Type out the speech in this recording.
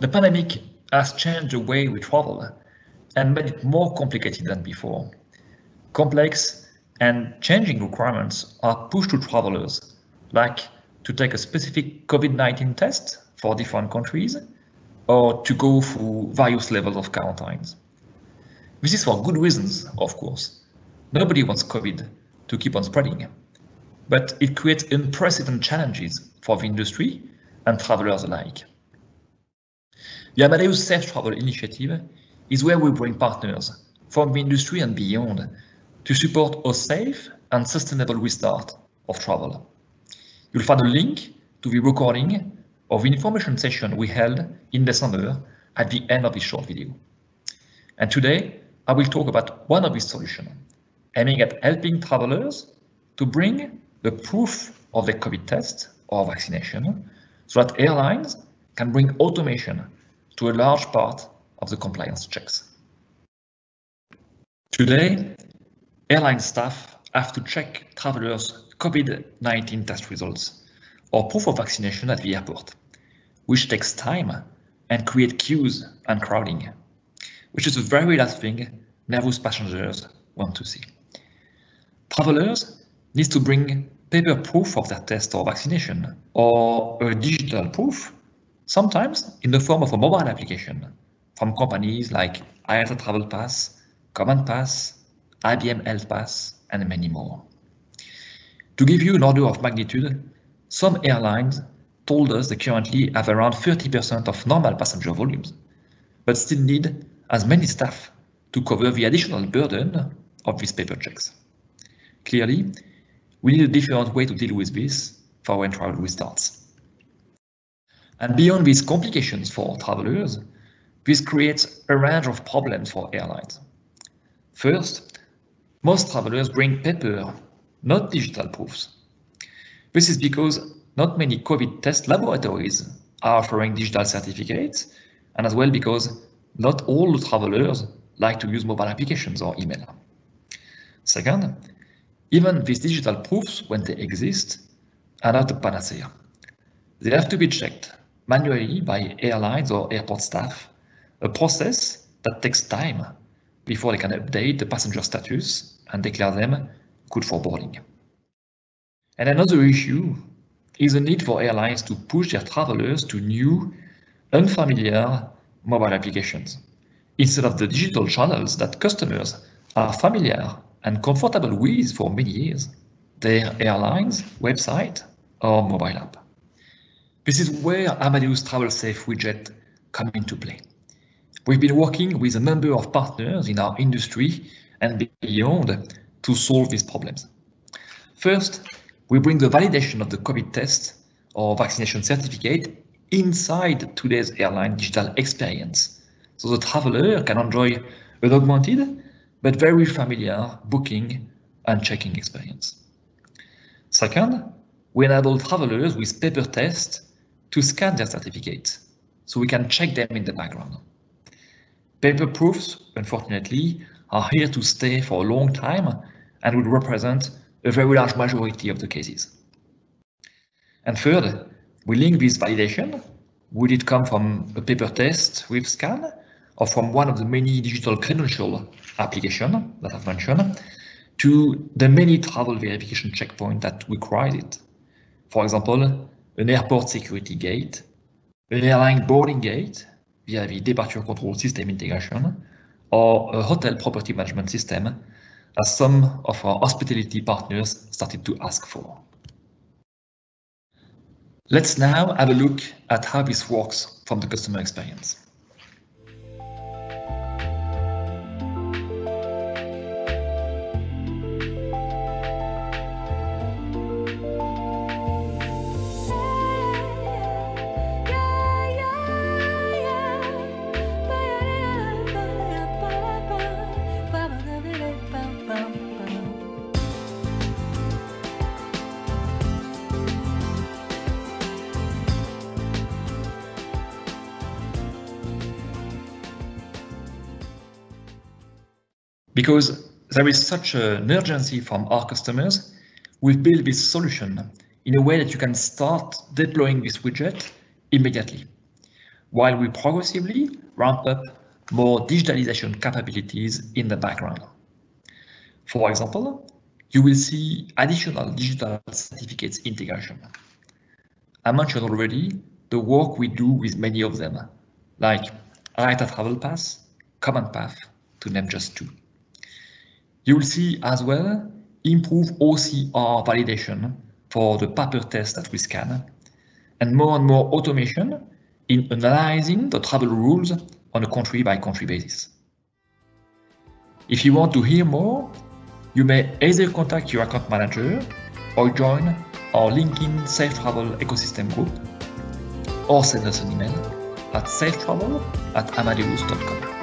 The pandemic has changed the way we travel and made it more complicated than before. Complex and changing requirements are pushed to travelers, like to take a specific COVID-19 test for different countries or to go through various levels of quarantines. This is for good reasons, of course. Nobody wants COVID to keep on spreading, but it creates unprecedented challenges for the industry and travelers alike. The Amadeus Safe Travel Initiative is where we bring partners from the industry and beyond to support a safe and sustainable restart of travel. You'll find a link to the recording of the information session we held in December at the end of this short video. And today, I will talk about one of these solutions, aiming at helping travelers to bring the proof of their COVID test or vaccination so that airlines can bring automation to a large part of the compliance checks. Today, airline staff have to check travelers' COVID-19 test results or proof of vaccination at the airport, which takes time and creates queues and crowding, which is the very last thing nervous passengers want to see. Travelers need to bring paper proof of their test or vaccination or a digital proof, sometimes in the form of a mobile application from companies like IATA Travel Pass, CommonPass, IBM Health Pass, and many more. To give you an order of magnitude, some airlines told us they currently have around 30% of normal passenger volumes, but still need as many staff to cover the additional burden of these paper checks. Clearly, we need a different way to deal with this for when travel restarts. And beyond these complications for travelers, this creates a range of problems for airlines. First, most travelers bring paper, not digital proofs. This is because not many COVID test laboratories are offering digital certificates, and as well because not all travelers like to use mobile applications or email. Second, even these digital proofs, when they exist, are not a panacea. They have to be checked manually by airlines or airport staff, a process that takes time before they can update the passenger status and declare them good for boarding. And another issue is the need for airlines to push their travelers to new, unfamiliar mobile applications, instead of the digital channels that customers are familiar and comfortable with for many years, their airline's website or mobile app. This is where Amadeus Travel Safe widget comes into play. We've been working with a number of partners in our industry and beyond to solve these problems. First, we bring the validation of the COVID test or vaccination certificate inside today's airline digital experience, so the traveler can enjoy an augmented but very familiar booking and checking experience. Second, we enable travelers with paper tests to scan their certificates, so we can check them in the background. Paper proofs, unfortunately, are here to stay for a long time and would represent a very large majority of the cases. And third, we link this validation. Would it come from a paper test with scan or from one of the many digital credential applications that I've mentioned to the many travel verification checkpoints that require it? For example, an airport security gate, an airline boarding gate via the departure control system integration, or a hotel property management system, as some of our hospitality partners started to ask for. Let's now have a look at how this works from the customer experience. Because there is such an urgency from our customers, we build this solution in a way that you can start deploying this widget immediately. while we progressively ramp up more digitalization capabilities in the background. For example, you will see additional digital certificates integration. I mentioned already the work we do with many of them, like IATA Travel Pass, CommonPass, to name just two. You will see as well improved OCR validation for the paper test that we scan, and more automation in analyzing the travel rules on a country-by-country basis. If you want to hear more, you may either contact your account manager or join our LinkedIn Safe Travel Ecosystem group, or send us an email at safetravel@amadeus.com.